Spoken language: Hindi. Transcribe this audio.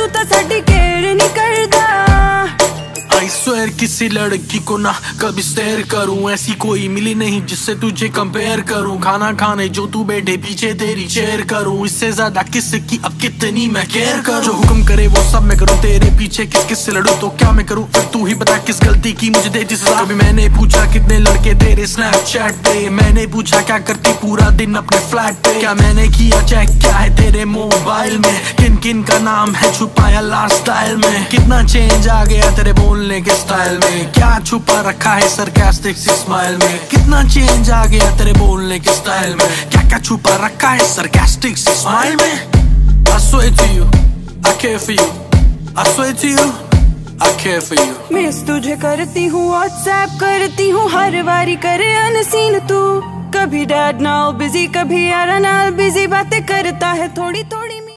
तू तो साडी केयर नहीं करदा। I swear किसी लड़की को ना कभी स्टेयर करूं, ऐसी कोई मिली नहीं जिससे तुझे कंपेयर करूं। खाना खाने जो तू बैठे पीछे तेरी चेयर करूं, इससे ज्यादा किस की अब कितनी मैं केयर करूं। जो हुक्म करे वो सब मैं करूं, तेरे पीछे किस किस से लड़ूं तो क्या मैं करूं। फिर तू ही बता किस गलती की मुझे देती सजा। कभी मैंने पूछा कितने लड़के तेरे स्नैपचैट पे, मैंने पूछा क्या करती पूरा दिन अपने फ्लैट पे। क्या मैंने किया चेक क्या है तेरे मोबाइल में, किन किन का नाम है छुपाया लास्ट स्टाइल में। कितना चेंज आ गया तेरे बोलने के स्टाइल में, क्या छुपा रखा है सरकास्टिक सी स्माइल में। कितना चेंज आ गया तेरे बोलने के स्टाइल में, क्या क्या छुपा रखा है सरकास्टिक सी स्माइल में। I swear to you, I care for you, I swear to you, I care for you। Miss तुझे करती हूँ, व्हाट्सएप करती हूँ, हर बारी करे अनसीन तू। कभी डैड नाउ बिजी, कभी यार नाल बिजी, बातें करता है थोड़ी थोड़ी।